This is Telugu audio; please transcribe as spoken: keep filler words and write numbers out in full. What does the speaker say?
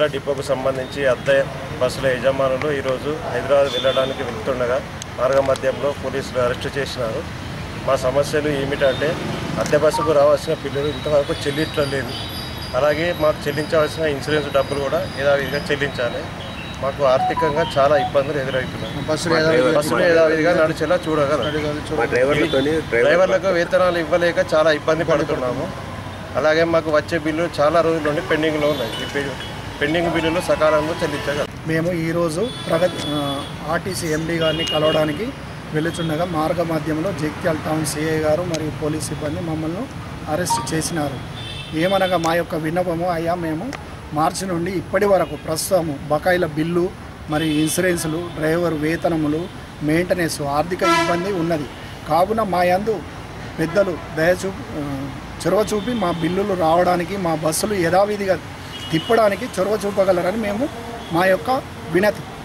జగిత్యాల డిపోకు సంబంధించి అద్దె బస్సుల యజమానులు ఈ రోజు హైదరాబాద్ వెళ్ళడానికి వెళ్తుండగా మార్గమధ్యంలో పోలీసులు అరెస్ట్ చేశారు। మా సమస్యలు ఏమిటంటే అద్దె బస్సుకు రావాల్సిన బిల్లులు ఇంతవరకు చెల్లించలేదు, అలాగే మాకు చెల్లించాల్సిన ఇన్సూరెన్స్ డబ్బులు కూడా యథావిధిగా చెల్లించాలి। మాకు ఆర్థికంగా చాలా ఇబ్బందులు ఎదురవుతున్నాయి। బస్సులు యథావిధిగా నడిచేలా చూడగలరు, డ్రైవర్లకు వేతనాలు ఇవ్వలేక చాలా ఇబ్బంది పడుతున్నాము। అలాగే మాకు వచ్చే బిల్లు చాలా రోజుల నుండి పెండింగ్లో ఉన్నాయి, పెండింగ్ బిల్లులు సకాలంలో చెల్లించగలం। మేము ఈరోజు ప్రగతి ఆర్టీసీ ఎండీ గారిని కలవడానికి వెళ్తుండగా మార్గ మధ్యంలో జగిత్యాల టౌన్ సిఐ గారు మరియు పోలీస్ సిబ్బంది మమ్మల్ని అరెస్ట్ చేసినారు। ఏమనగా మా యొక్క విన్నపము అయ్యా, మేము మార్చి నుండి ఇప్పటి వరకు ప్రస్తుతము బకాయిల బిల్లు మరియు ఇన్సూరెన్సులు, డ్రైవర్ వేతనములు, మెయింటెనెన్స్ ఆర్థిక ఇబ్బంది ఉన్నది కావున మా యందు పెద్దలు దయచూ చొరవ చూపి మా బిల్లులు రావడానికి, మా బస్సులు యథావిధిగా తిప్పడానికి చొరవ చూపగలరని మేము మా యొక్క వినతి।